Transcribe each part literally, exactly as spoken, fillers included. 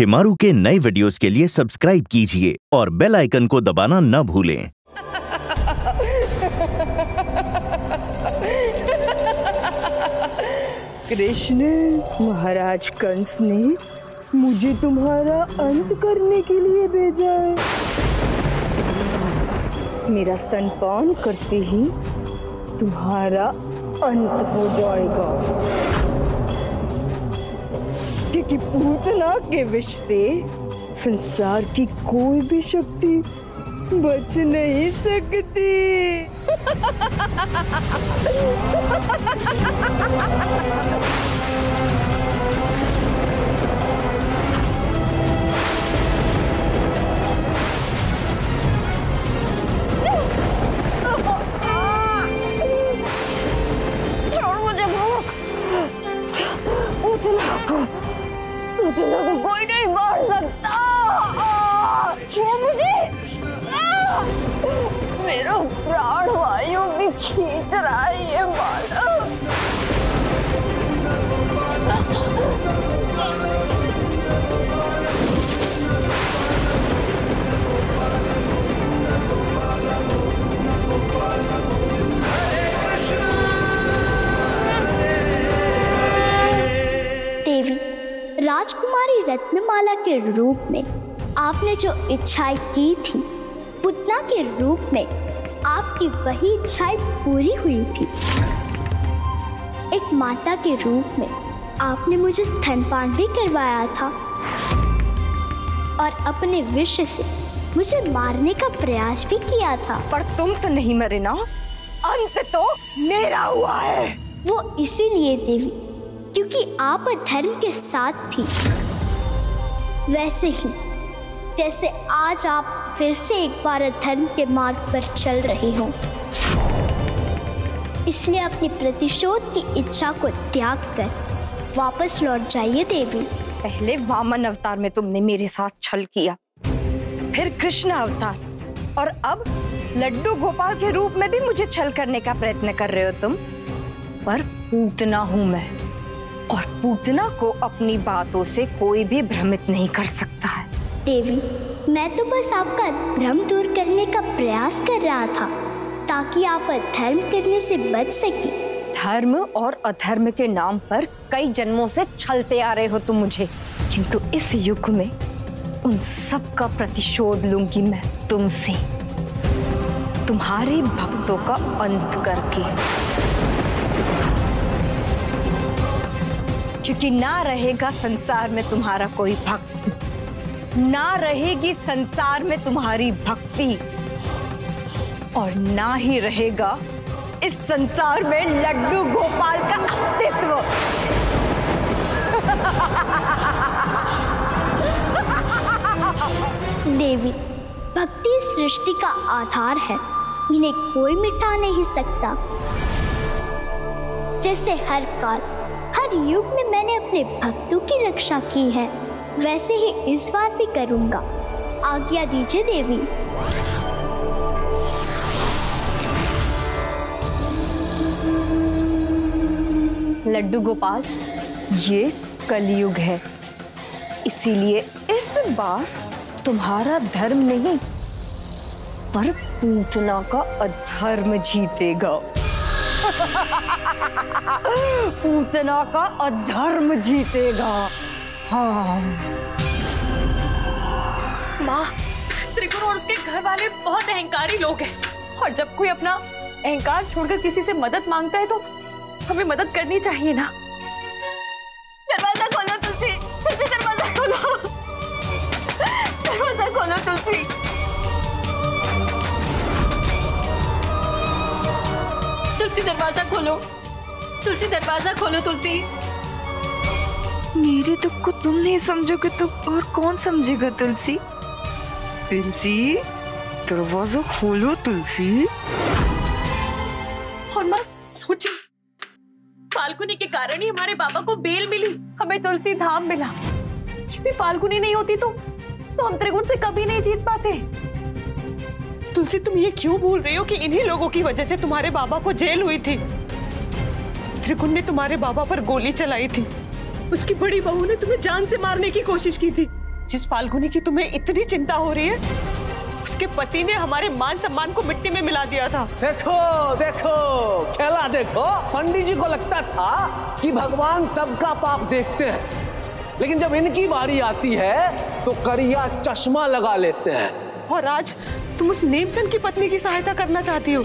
शेमारू के नए वीडियोस के लिए सब्सक्राइब कीजिए और बेल आइकन को दबाना न भूलें। कृष्ण, महाराज कंस ने मुझे तुम्हारा अंत करने के लिए भेजा है। मेरा स्तनपान करते ही तुम्हारा अंत हो जाएगा, क्योंकि पूतना के विष से संसार की कोई भी शक्ति बच नहीं सकती। छोड़ मुझे, पूतना को पूतना को कोई नहीं मार सकता। छोड़ मुझे, मेरा प्राण वायु भी खींच रहा है। ये माला देवी राजकुमारी रत्नमाला के रूप में आपने जो इच्छाएं की थी, पूतना के रूप में आपकी वही इच्छाएं पूरी हुई थी। एक माता के रूप में आपने मुझे स्तनपान भी करवाया था और अपने विष से मुझे मारने का प्रयास भी किया था। पर तुम तो नहीं मरे ना, अंत तो मेरा हुआ है। वो इसीलिए देवी, क्योंकि आप धर्म के साथ थी, वैसे ही जैसे आज आप फिर से एक बार धर्म के मार्ग पर चल रही हो। इसलिए अपनी प्रतिशोध की इच्छा को त्याग कर वापस लौट जाइए देवी। पहले वामन अवतार में तुमने मेरे साथ छल किया, फिर कृष्ण अवतार, और अब लड्डू गोपाल के रूप में भी मुझे छल करने का प्रयत्न कर रहे हो तुम। पर पूतना हूं मैं, और पूतना को अपनी बातों से कोई भी भ्रमित नहीं कर सकता है। देवी, मैं तो बस आपका भ्रम दूर करने का प्रयास कर रहा था, ताकि आप अधर्म करने से बच सके। धर्म और अधर्म के नाम पर कई जन्मों से छलते आ रहे हो तुम मुझे, किंतु इस युग में उन सब का प्रतिशोध लूंगी मैं तुमसे, तुम्हारे भक्तों का अंत करके। क्योंकि ना रहेगा संसार में तुम्हारा कोई भक्त, ना रहेगी संसार में तुम्हारी भक्ति, और ना ही रहेगा इस संसार में लड्डू गोपाल का अस्तित्व। देवी, भक्ति सृष्टि का आधार है, इन्हें कोई मिटा नहीं सकता। जैसे हर काल, हर युग में मैंने अपने भक्तों की रक्षा की है, वैसे ही इस बार भी करूंगा। आज्ञा दीजिए देवी। लड्डू गोपाल, ये कलियुग है, इसीलिए इस बार तुम्हारा धर्म नहीं पर पूतना का अधर्म जीतेगा। पूतना का अधर्म जीतेगा। हाँ। माँ, त्रिगुण और उसके घर वाले बहुत अहंकारी लोग हैं, और जब कोई अपना अहंकार छोड़कर किसी से मदद मांगता है तो हमें मदद करनी चाहिए ना। दरवाजा खोलो तुलसी, तुलसी दरवाजा खोलो, दरवाजा खोलो तुलसी। तुलसी दरवाजा खोलो, तुलसी दरवाजा खोलो तुलसी। मेरे दुख को तुम नहीं समझोगे तो और कौन समझेगा तुलसी। तुलसी दरवाजा खोलो तुलसी। और मां, सोची फाल्गुनी के कारण ही हमारे बाबा को बेल मिली, हमें तुलसी धाम मिला। यदि फाल्गुनी नहीं होती तो तो हम त्रिगुण से कभी नहीं जीत पाते। तुलसी, तुम ये क्यों भूल रही हो कि इन्हीं लोगों की वजह से तुम्हारे बाबा को जेल हुई थी। त्रिगुण ने तुम्हारे बाबा पर गोली चलाई थी, उसकी बड़ी बहू ने तुम्हें जान से मारने की कोशिश की थी, जिस फाल्गुनी की तुम्हें इतनी चिंता हो रही है, उसके पति ने हमारे मान सम्मान को मिट्टी में मिला दिया था। देखो देखो खेला देखो। पंडित जी को लगता था कि भगवान सबका पाप देखते हैं, लेकिन जब इनकी बारी आती है तो करिया चश्मा लगा लेते हैं। और आज तुम उस नेमचंद की पत्नी की सहायता करना चाहती हो,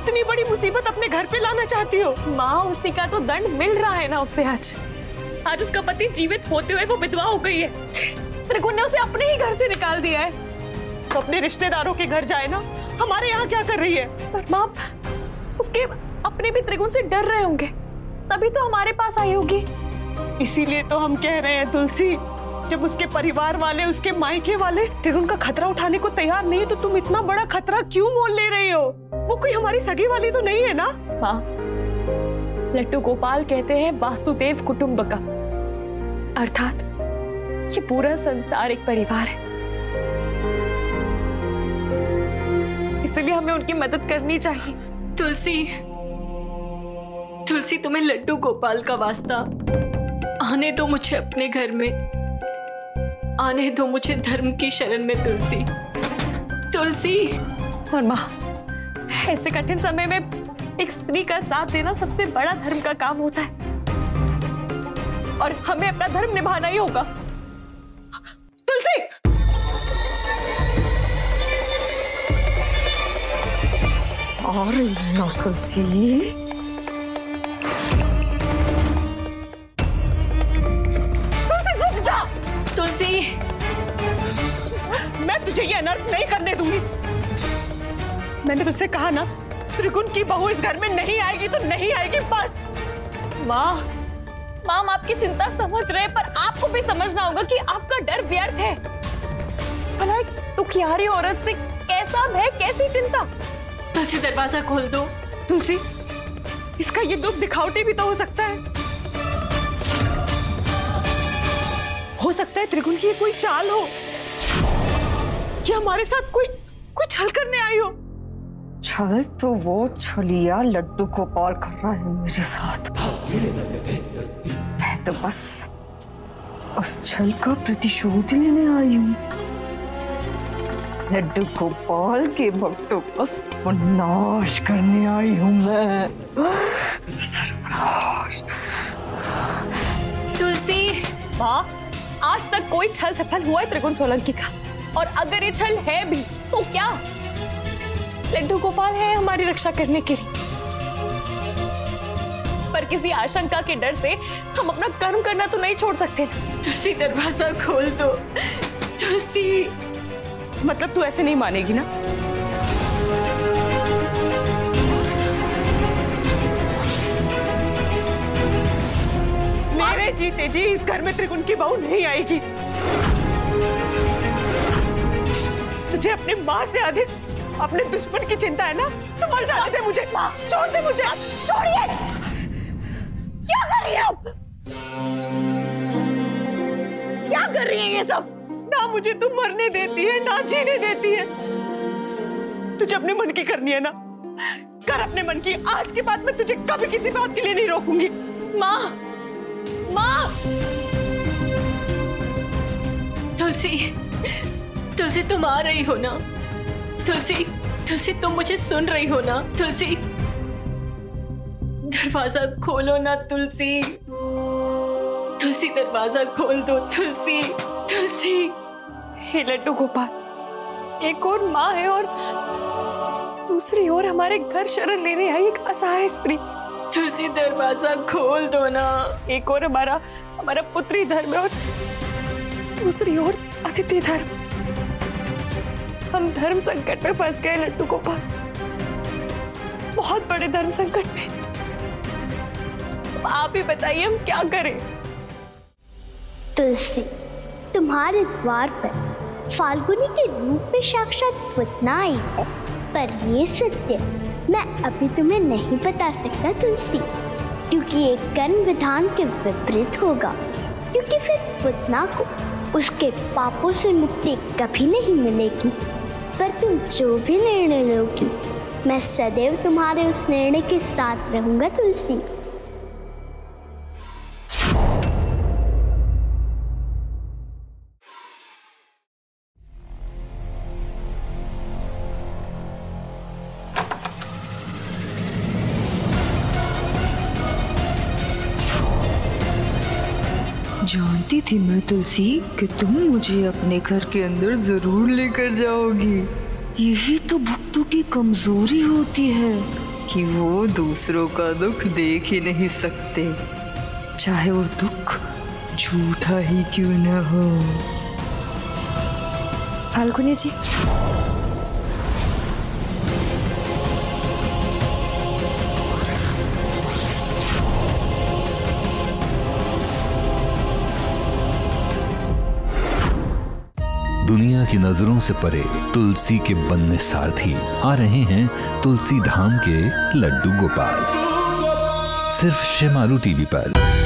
इतनी बड़ी मुसीबत अपने घर पे लाना चाहती हो। माँ, उसी का तो दंड मिल रहा है ना उसे। आज आज उसका पति जीवित होते हुए वो विधवा हो गई है। त्रिगुण ने उसे अपने ही घर से निकाल दिया है। तो अपने रिश्तेदारों के घर जाए ना, हमारे यहाँ क्या कर रही है। पर माँ, उसके अपने भी त्रिगुण से डर रहे होंगे, तभी तो हमारे पास आई होगी। इसीलिए तो हम कह रहे हैं तुलसी, जब उसके परिवार वाले, उसके मायके वाले त्रिगुण का खतरा उठाने को तैयार नहीं, तो तुम इतना बड़ा खतरा क्यों मोल ले रही हो? वो कोई हमारी सगी वाली तो नहीं है ना। हाँ, लड्डू गोपाल कहते हैं वासुदेव कुटुम्बकम, अर्थात ये पूरा संसार एक परिवार है। इसलिए हमें उनकी मदद करनी चाहिए। तुलसी, तुलसी तुम्हें लड्डू गोपाल का वास्ता, आने दो मुझे अपने घर में, आने दो मुझे धर्म की शरण में। तुलसी, तुलसी। और माँ, ऐसे कठिन समय में एक स्त्री का साथ देना सबसे बड़ा धर्म का काम होता है, और हमें अपना धर्म निभाना ही होगा। तुलसी, और ना तुलसी। मैं तुझे ये अनर्थ नहीं करने दूंगी। मैंने तुझसे कहा ना, त्रिगुण की बहू इस घर में नहीं आएगी तो नहीं आएगी, बस। माँ, माँ हम आपकी चिंता समझ रहे हैं, पर आपको भी समझना होगा कि आपका डर व्यर्थ है। भला एक दुखियारी औरत से कैसा भय, कैसी चिंता। तुलसी, दरवाजा खोल दो। तुलसी, इसका ये दुख दिखावटी भी तो हो सकता है। हो सकता है त्रिगुण की कोई चाल हो, या हमारे साथ कोई कोई छल करने आई हो। छल तो वो छलिया लड्डू गोपाल कर रहा है मेरे साथ। मैं तो बस उस छल का प्रतिशोध लेने आई हूँ। लड्डू गोपाल के भक्तों को नाश करने आई हूँ मैं। सर्वनाश। तुलसी। माँ, आज तक कोई छल सफल हुआ है त्रिगुण सोलंकी का? और अगर ये छल है भी तो क्या? लड्डू गोपाल है हमारी रक्षा करने के लिए, पर किसी आशंका के डर से हम अपना कर्म करना तो नहीं छोड़ सकते। तुलसी, दरवाजा खोल दो। तुलसी। मतलब तू ऐसे नहीं मानेगी ना? मेरे जीते जी इस घर में त्रिगुण की बहू नहीं आएगी। मुझे अपने माँ से अधिक अपने दुश्मन की चिंता है ना, तो मर जाने दे मुझे। माँ, छोड़ दे मुझे। छोड़िए, क्या कर रही है आप? क्या कर रही है ये सब? ना मुझे तू मरने देती है, ना जीने देती है। तुझे अपने मन की करनी है ना, कर अपने मन की। आज के बाद मैं तुझे कभी किसी बात के लिए नहीं रोकूंगी। माँ, माँ। तुलसी, तुलसी तुम आ रही हो ना? तुलसी, तुलसी तुम मुझे सुन रही हो ना? तुलसी, दरवाजा खोलो ना। तुलसी, तुलसी दरवाजा खोल दो। तुलसी, तुलसी। हे लड्डू गोपाल, एक और माँ है और दूसरी ओर हमारे घर शरण लेने आई एक असहाय स्त्री। तुलसी, दरवाजा खोल दो ना। एक और हमारा हमारा पुत्री धर्म और दूसरी ओर अतिथि धर्म। हम धर्म संकट में फंस गए लड्डू गोपाल, बहुत बड़े धर्म संकट में। आप ही बताइए हम क्या करें? तुलसी, तुम्हारे द्वार पर फाल्गुनी के रूप में साक्षात पूतना आई है, पर ये सत्य मैं अभी तुम्हें नहीं बता सकता तुलसी, क्योंकि ये कर्म विधान के विपरीत होगा। क्योंकि फिर पूतना को उसके पापों से मुक्ति कभी नहीं मिलेगी। पर तुम जो भी निर्णय लोगी, मैं सदैव तुम्हारे उस निर्णय के साथ रहूंगा तुलसी। चाहती थी मैं तुलसी कि तुम मुझे अपने घर के अंदर जरूर लेकर जाओगी। यही तो भक्तों की कमजोरी होती है कि वो दूसरों का दुख देख ही नहीं सकते, चाहे वो दुख झूठा ही क्यों न हो। फाल्गुनी जी, दुनिया की नजरों से परे तुलसी के बनने सारथी आ रहे हैं तुलसी धाम के लड्डू गोपाल, सिर्फ शेमारू टीवी पर।